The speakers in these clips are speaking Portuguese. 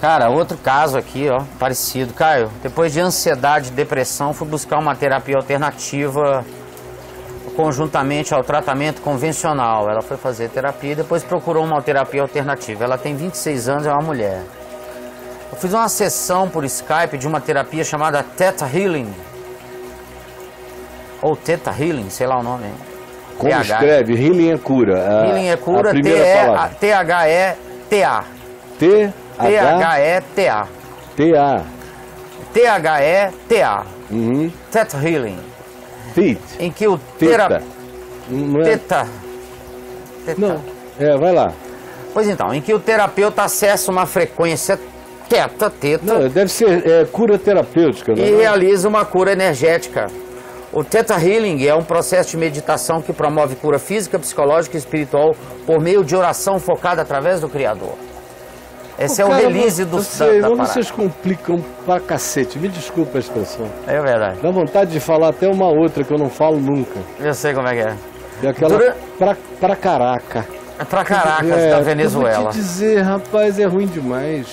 Cara, outro caso aqui, ó, parecido. Caio, depois de ansiedade e depressão, fui buscar uma terapia alternativa conjuntamente ao tratamento convencional. Ela foi fazer terapia e depois procurou uma terapia alternativa. Ela tem 26 anos, é uma mulher. Eu fiz uma sessão por Skype de uma terapia chamada Theta Healing. Ou Theta Healing, sei lá o nome. Hein? Como TH. Escreve? Healing é cura. A, healing é cura, T-H-E-T-A. T-H-E-T-A. T-A. T-H-E-T-A. Uhum. Theta Healing. Fit. Em que o terapeuta... Teta. Teta. Não. É, vai lá. Pois então, em que o terapeuta acessa uma frequência... Teta. Não, deve ser cura terapêutica. E realiza uma cura energética. O Theta Healing é um processo de meditação que promove cura física, psicológica e espiritual por meio de oração focada através do Criador. Esse é o release do Santa. Vocês complicam pra cacete. Me desculpa a expressão. É verdade. Dá vontade de falar até uma outra que eu não falo nunca. Eu sei como é que é. É aquela pra caraca. É pra caracas da Venezuela. Eu vou te dizer, rapaz, é ruim demais.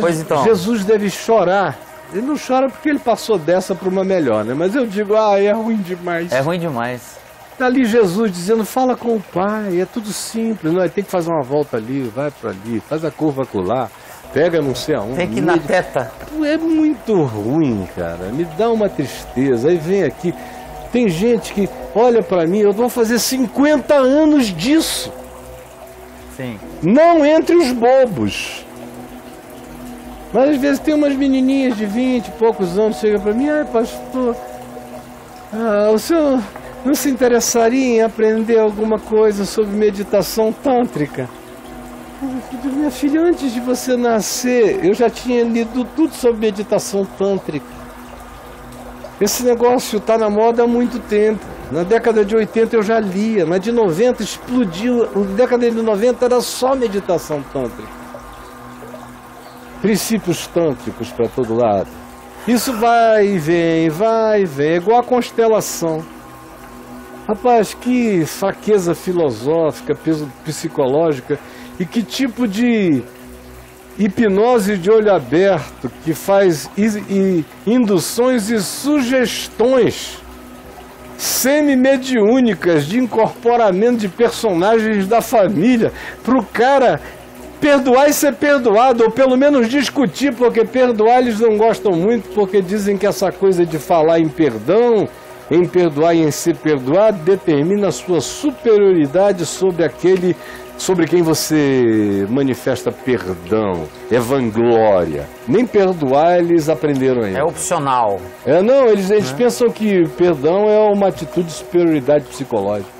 Pois então. Jesus deve chorar. Ele não chora porque ele passou dessa para uma melhor, né? Mas eu digo, ah, é ruim demais. É ruim demais. Está ali Jesus dizendo, fala com o Pai, é tudo simples. Não, tem que fazer uma volta ali, vai para ali, faz a curva acolá, pega não sei aonde. Tem que ir na teta. É muito ruim, cara. Me dá uma tristeza. Aí vem aqui, tem gente que olha para mim, eu vou fazer 50 anos disso. Sim. Não entre os bobos. Mas às vezes tem umas menininhas de 20 e poucos anos, chega para mim, ai pastor, o senhor não se interessaria em aprender alguma coisa sobre meditação tântrica? Minha filha, antes de você nascer, eu já tinha lido tudo sobre meditação tântrica. Esse negócio está na moda há muito tempo. Na década de 80 eu já lia, mas de 90 explodiu. Na década de 90 era só meditação tântrica. Princípios tântricos para todo lado. Isso vai e vem, vai e vem. É igual a constelação. Rapaz, que fraqueza filosófica, psicológica. E que tipo de hipnose de olho aberto que faz induções e sugestões semi-mediúnicas de incorporamento de personagens da família para o cara... Perdoar e ser perdoado, ou pelo menos discutir, porque perdoar eles não gostam muito, porque dizem que essa coisa de falar em perdão, em perdoar e em ser perdoado, determina a sua superioridade sobre aquele, sobre quem você manifesta perdão, é vanglória. Nem perdoar eles aprenderam ainda. É opcional. É, não, eles pensam que perdão é uma atitude de superioridade psicológica.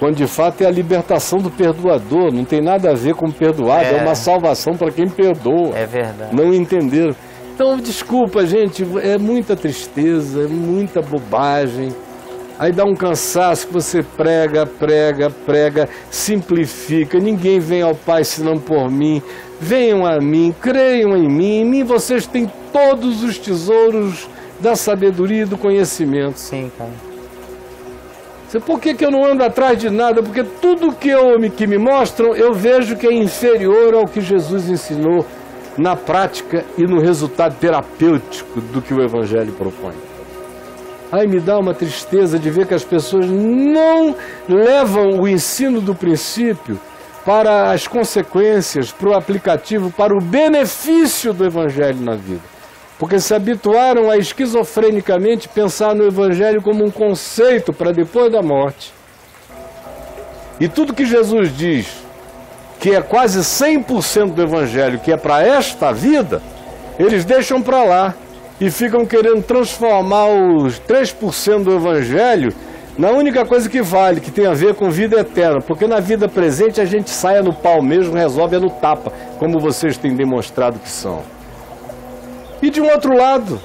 Quando de fato é a libertação do perdoador, não tem nada a ver com perdoado, é uma salvação para quem perdoa. É verdade. Não entenderam. Então, desculpa, gente, é muita tristeza, é muita bobagem. Aí dá um cansaço que você prega, prega, prega, simplifica. Ninguém vem ao Pai senão por mim. Venham a mim, creiam em mim. Em mim vocês têm todos os tesouros da sabedoria e do conhecimento. Sim, cara. Por que eu não ando atrás de nada? Porque tudo que me mostram, eu vejo que é inferior ao que Jesus ensinou na prática e no resultado terapêutico do que o Evangelho propõe. Aí me dá uma tristeza de ver que as pessoas não levam o ensino do princípio para as consequências, para o aplicativo, para o benefício do Evangelho na vida. Porque se habituaram a esquizofrenicamente pensar no Evangelho como um conceito para depois da morte. E tudo que Jesus diz, que é quase 100% do Evangelho, que é para esta vida, eles deixam para lá e ficam querendo transformar os 3% do Evangelho na única coisa que vale, que tem a ver com vida eterna. Porque na vida presente a gente saia no pau mesmo, resolve é no tapa, como vocês têm demonstrado que são. E de um outro lado,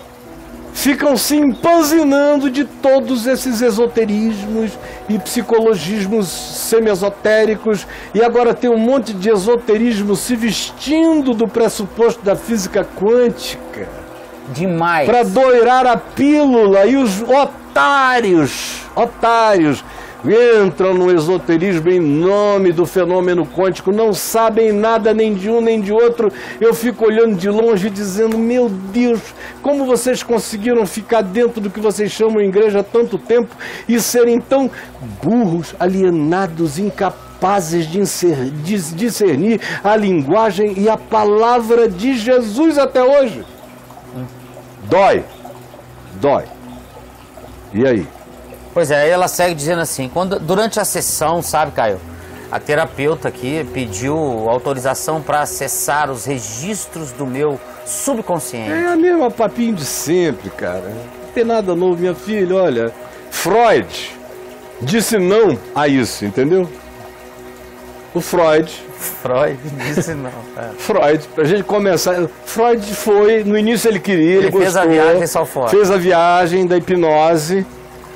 ficam se empanzinando de todos esses esoterismos e psicologismos semi-esotéricos. E agora tem um monte de esoterismo se vestindo do pressuposto da física quântica. Demais. Para dourar a pílula. E os otários entram no esoterismo em nome do fenômeno quântico, não sabem nada nem de um nem de outro. Eu fico olhando de longe e dizendo, meu Deus, como vocês conseguiram ficar dentro do que vocês chamam de igreja há tanto tempo e serem tão burros, alienados, incapazes de discernir a linguagem e a palavra de Jesus até hoje? Dói, dói. E aí? Pois é, ela segue dizendo assim, quando, durante a sessão, sabe, Caio, a terapeuta aqui pediu autorização para acessar os registros do meu subconsciente. É a mesma papinho de sempre, cara. Não tem nada novo, minha filha, olha. Freud disse não a isso, entendeu? O Freud... Freud disse não. É. Freud, pra gente começar... Freud foi, no início ele queria, ele gostou, fez a viagem só fora. Fez a viagem da hipnose...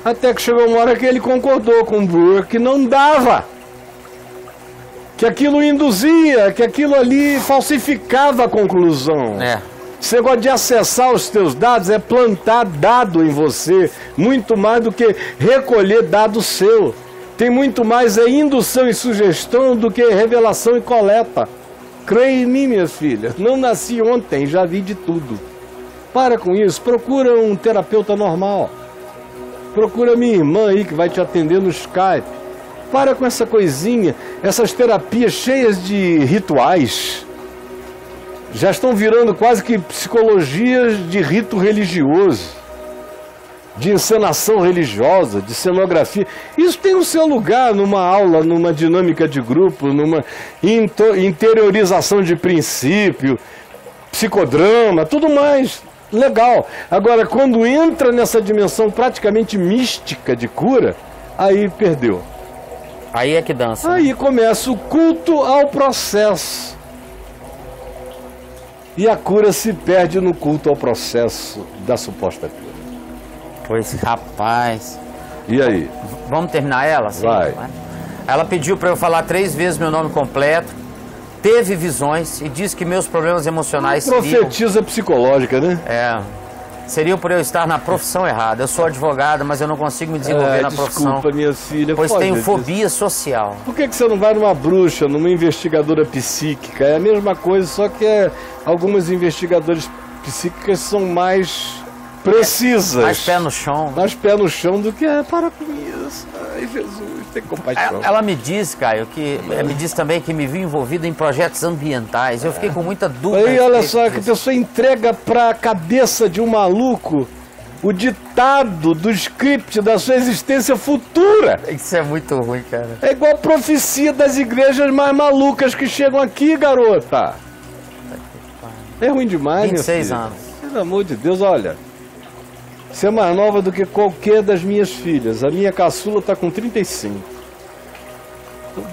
Até que chegou uma hora que ele concordou com o Burke que não dava. Que aquilo induzia, que aquilo ali falsificava a conclusão. É. Esse negócio de acessar os teus dados é plantar dado em você, muito mais do que recolher dado seu. Tem muito mais é indução e sugestão do que revelação e coleta. Creia em mim, minha filha. Não nasci ontem, já vi de tudo. Para com isso, procura um terapeuta normal. Procura minha irmã aí que vai te atender no Skype. Para com essa coisinha, essas terapias cheias de rituais. Já estão virando quase que psicologias de rito religioso, de encenação religiosa, de cenografia. Isso tem o seu lugar numa aula, numa dinâmica de grupo, numa interiorização de princípio, psicodrama, tudo mais. Legal. Agora, quando entra nessa dimensão praticamente mística de cura, aí perdeu. Aí é que dança. Aí começa o culto ao processo. E a cura se perde no culto ao processo da suposta cura. Pois, rapaz. E aí? Vamos terminar ela? Sim? Vai. Ela pediu para eu falar 3 vezes meu nome completo. Teve visões e diz que meus problemas emocionais seriam... Profetiza psicológica, né? É. Seria por eu estar na profissão errada. Eu sou advogada, mas eu não consigo me desenvolver na profissão. Desculpa, minha filha. Pois tenho fobia social. Por que você não vai numa bruxa, numa investigadora psíquica? É a mesma coisa, só que algumas investigadoras psíquicas são mais precisas. Mais pé no chão. Mais pé no chão do que para com isso. Ai, Jesus. Ela me diz, Caio, que me diz também que me viu envolvida em projetos ambientais. Eu fiquei com muita dúvida. Aí olha só, que a pessoa entrega para a cabeça de um maluco o ditado do script da sua existência futura. Isso é muito ruim, cara. É igual a profecia das igrejas mais malucas que chegam aqui, garota. É ruim demais, 26 anos. Pelo amor de Deus, olha. Você é mais nova do que qualquer das minhas filhas. A minha caçula está com 35.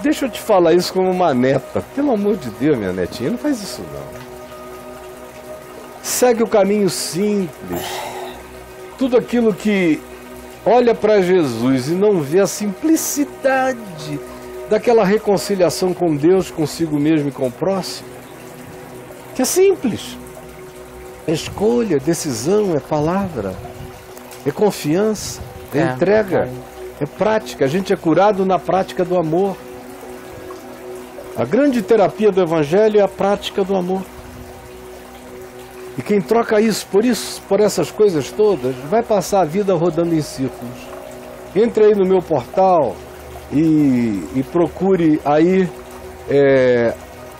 Deixa eu te falar isso como uma neta. Pelo amor de Deus, minha netinha, não faz isso não. Segue o caminho simples. Tudo aquilo que olha para Jesus e não vê a simplicidade daquela reconciliação com Deus, consigo mesmo e com o próximo, que é simples. É escolha, decisão, é palavra. É confiança, é entrega, é prática. A gente é curado na prática do amor. A grande terapia do Evangelho é a prática do amor. E quem troca isso, por essas coisas todas, vai passar a vida rodando em círculos. Entre aí no meu portal e procure aí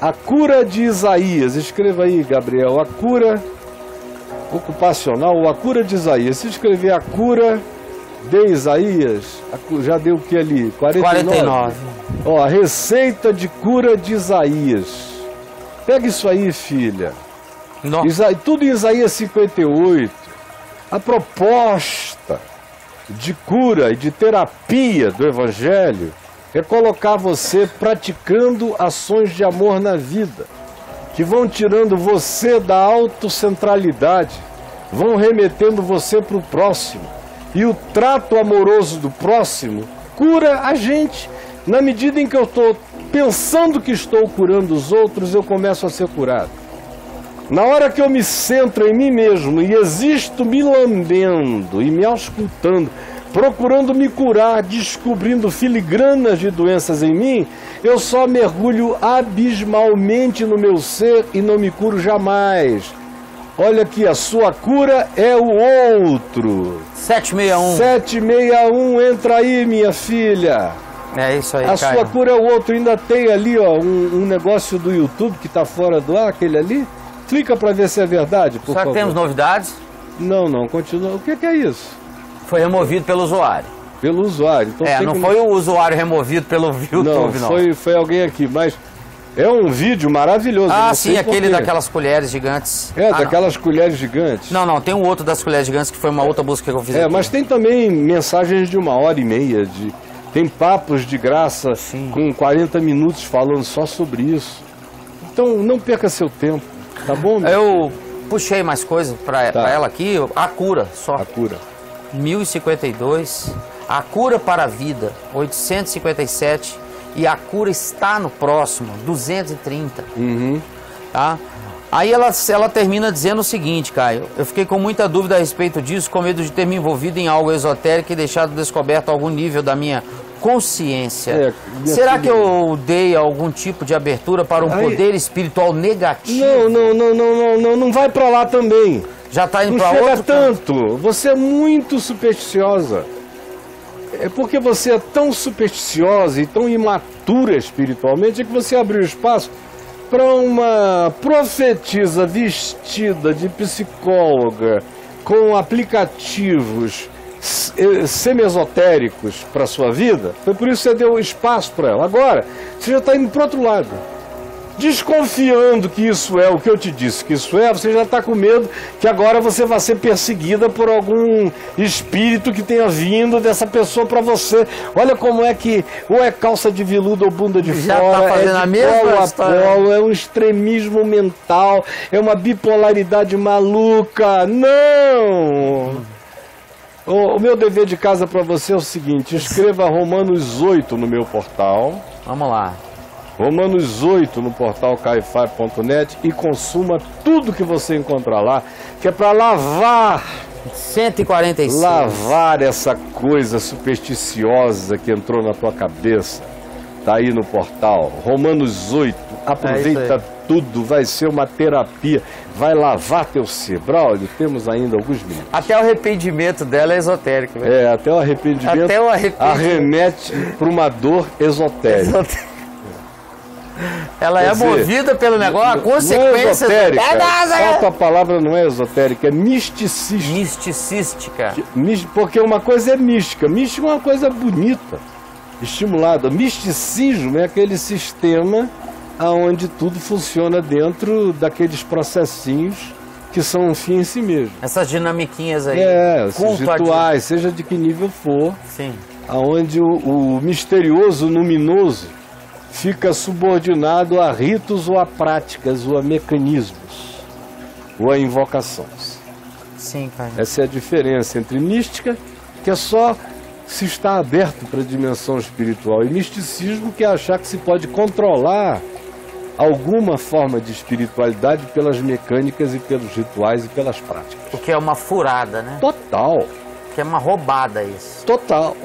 a cura de Isaías. Escreva aí, Gabriel, a cura ocupacional ou a cura de Isaías. Se escrever a cura de Isaías, já deu o que ali? 49. Ó, a receita de cura de Isaías. Pega isso aí, filha. Tudo em Isaías 58. A proposta de cura e de terapia do Evangelho é colocar você praticando ações de amor na vida, que vão tirando você da autocentralidade, vão remetendo você para o próximo. E o trato amoroso do próximo cura a gente. Na medida em que eu estou pensando que estou curando os outros, eu começo a ser curado. Na hora que eu me centro em mim mesmo e existo me lambendo e me auscultando, procurando me curar, descobrindo filigranas de doenças em mim, eu só mergulho abismalmente no meu ser e não me curo jamais. Olha que a sua cura é o outro. 761. 761, entra aí, minha filha. É isso aí, Caio. A sua cura é o outro. Ainda tem ali, ó, um negócio do YouTube que está fora do ar, aquele ali. Clica para ver se é verdade, por favor. Será que temos novidades? Não, não, continua. O que é isso? Foi removido pelo usuário. Pelo usuário. Então, é, não que... foi o usuário removido pelo YouTube, não. Não, foi alguém aqui, mas... É um vídeo maravilhoso. Ah, sim, aquele daquelas colheres gigantes. É, daquelas colheres gigantes. Não, não, tem um outro das colheres gigantes que foi uma outra busca que eu fiz. É, aqui, mas tem também mensagens de 1h30, tem papos de graça, sim, com 40 minutos falando só sobre isso. Então não perca seu tempo, tá bom? Eu puxei mais coisas pra, tá, pra ela aqui, a cura só. A cura. 1052, a cura para a vida, 857. E a cura está no próximo, 230. Uhum. Tá? Aí ela termina dizendo o seguinte, Caio. Eu fiquei com muita dúvida a respeito disso, com medo de ter me envolvido em algo esotérico e deixado descoberto algum nível da minha consciência. Será que eu dei algum tipo de abertura para um poder espiritual negativo? Não vai para lá também. Já está indo para outro canto. Não chega tanto. Você é muito supersticiosa. É porque você é tão supersticiosa e tão imatura espiritualmente que você abriu espaço para uma profetisa vestida de psicóloga com aplicativos semi-esotéricos para sua vida. Foi por isso que você deu espaço para ela. Agora, você já está indo para o outro lado. Desconfiando que isso é o que eu te disse que isso é, você já está com medo que agora você vai ser perseguida por algum espírito que tenha vindo dessa pessoa para você. Olha como é que ou é calça de veludo ou bunda de já fora, tá fazendo a mesma história. É um extremismo mental, é uma bipolaridade maluca. Não! O meu dever de casa para você é o seguinte, escreva Romanos 8 no meu portal. Vamos lá. Romanos 8 no portal caiofabio.net e consuma tudo que você encontrar lá, que é para lavar. 146. Lavar essa coisa supersticiosa que entrou na tua cabeça. Tá aí no portal. Romanos 8. Aproveita tudo, vai ser uma terapia. Vai lavar teu cebralho. Temos ainda alguns minutos. Até o arrependimento dela é esotérico, né? É, até o arrependimento, arremete para uma dor esotérica. Ela é movida pelo negócio, a consequência... Falta a palavra, não é esotérica, é misticista. Misticística. Porque uma coisa é mística. Mística é uma coisa bonita, estimulada. Misticismo é aquele sistema onde tudo funciona dentro daqueles processinhos que são um fim em si mesmo. Essas dinamiquinhas aí. É, esses rituais, seja de que nível for. Sim. Onde o misterioso, luminoso, fica subordinado a ritos ou a práticas ou a mecanismos ou a invocações. Sim, Caio. Essa é a diferença entre mística, que é só se está aberto para a dimensão espiritual, e misticismo, que é achar que se pode controlar alguma forma de espiritualidade pelas mecânicas e pelos rituais e pelas práticas. O que é uma furada, né? Total. Que é uma roubada isso. Total.